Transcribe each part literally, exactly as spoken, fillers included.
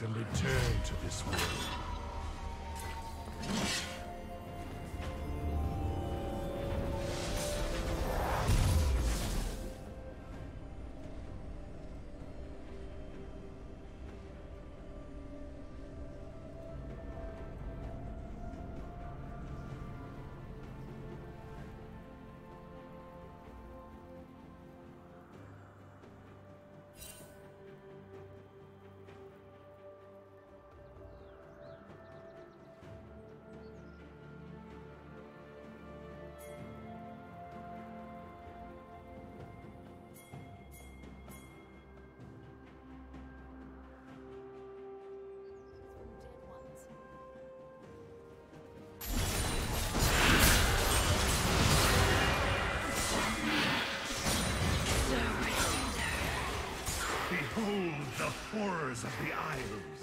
And return to this world. Behold the horrors of the Isles!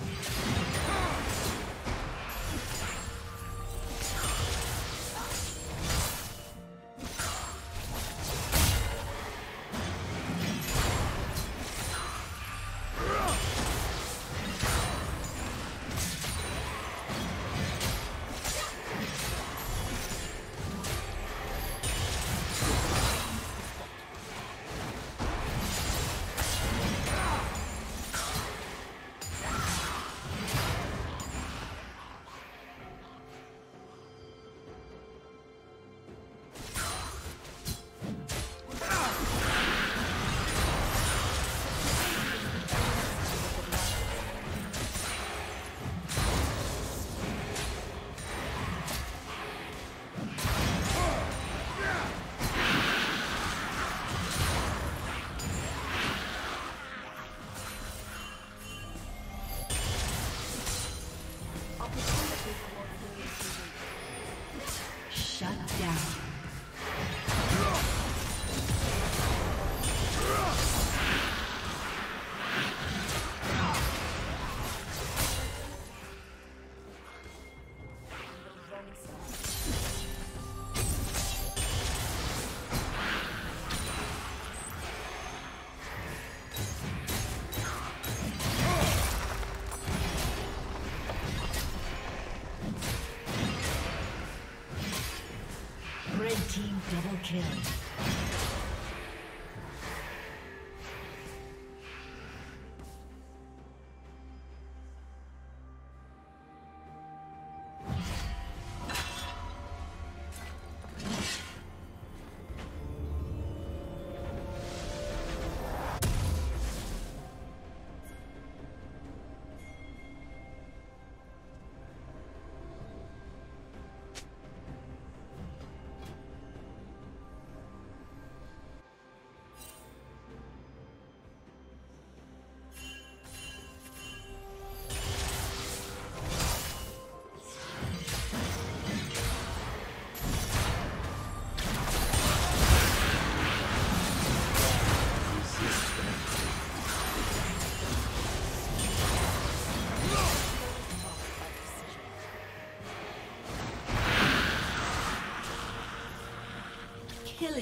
Double kill.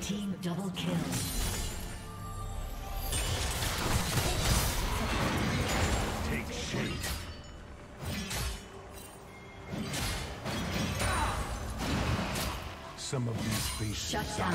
Team double kill. Take shape. Some of these spaces. Shut down.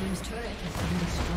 Team's turret has been destroyed.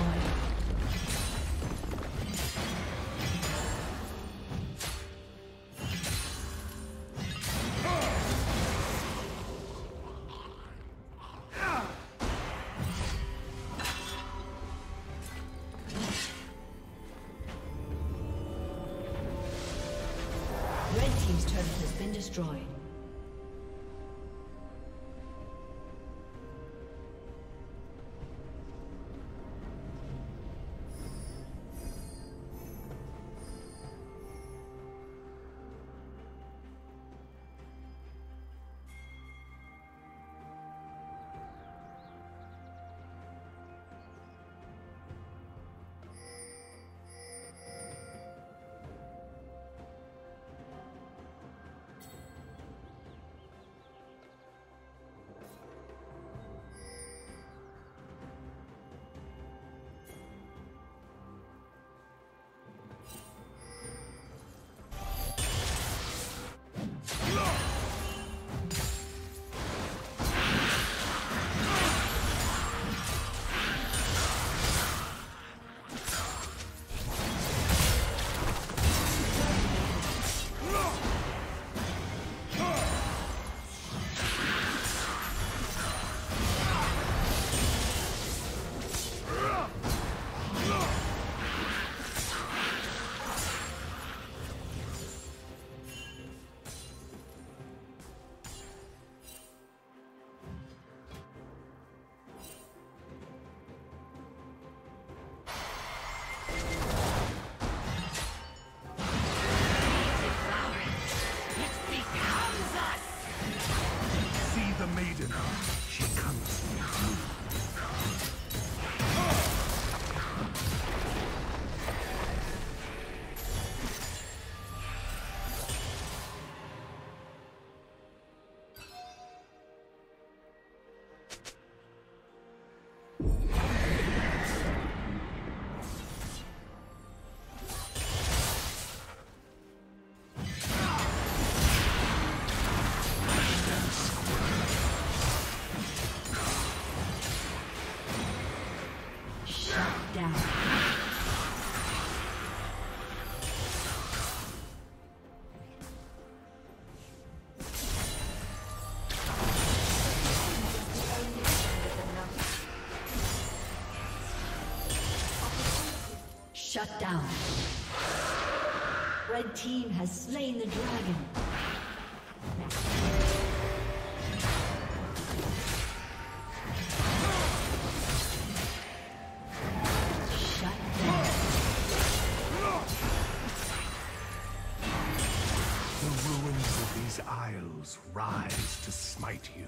Shut down. Red team has slain the dragon. Rise to smite you.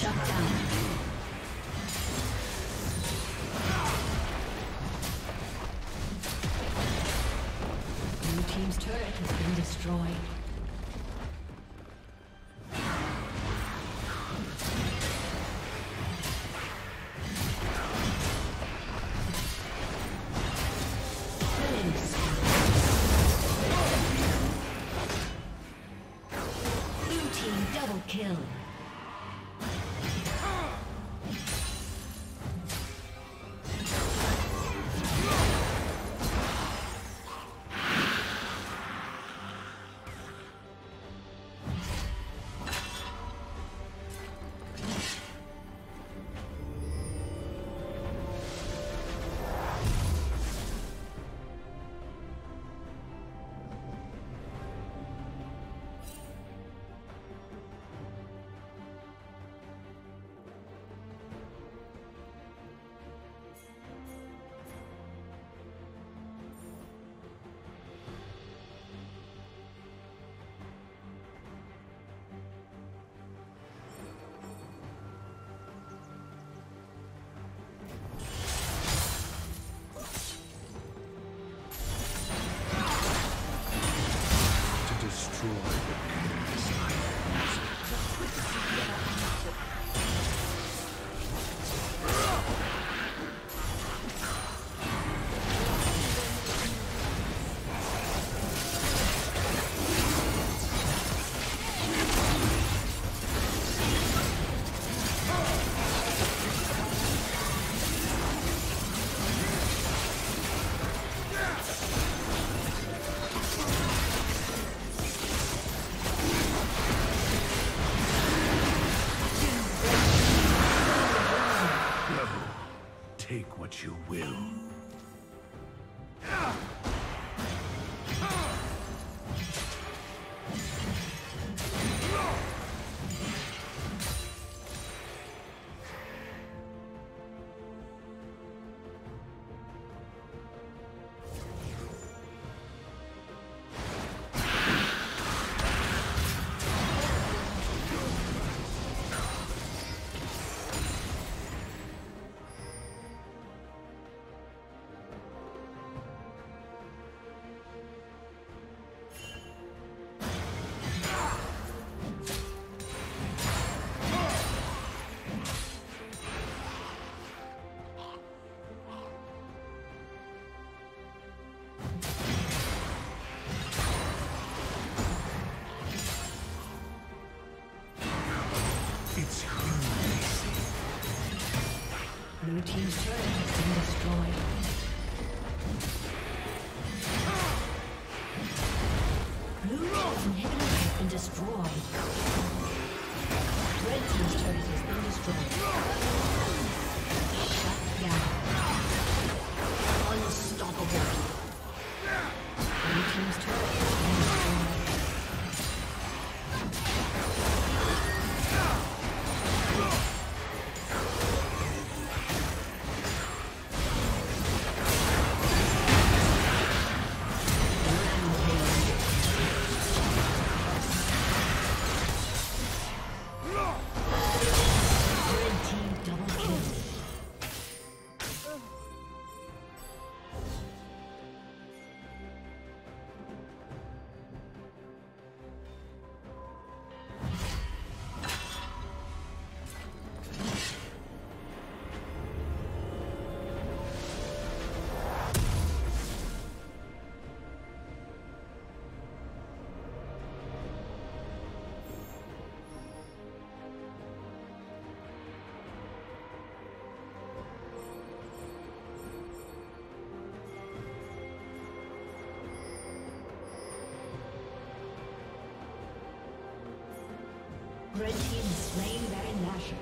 Shut down. Blue team's turret has been destroyed. Blue what you will. Blue team's turret has been destroyed. Blue team's inhibitor has been destroyed. Red team's turret has been destroyed. Shut down. Unstoppable. Blue team's turret has been destroyed. Red team is slain Baron Nashor.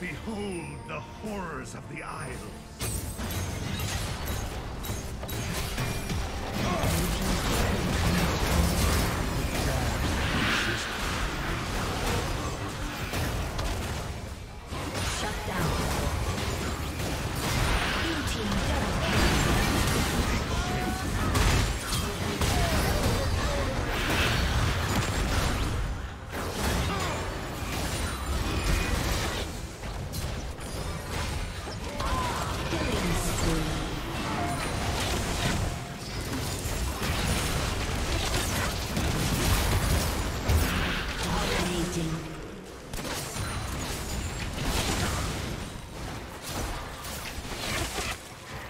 Behold the horrors of the Isles.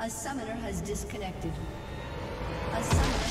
A summoner has disconnected. A summoner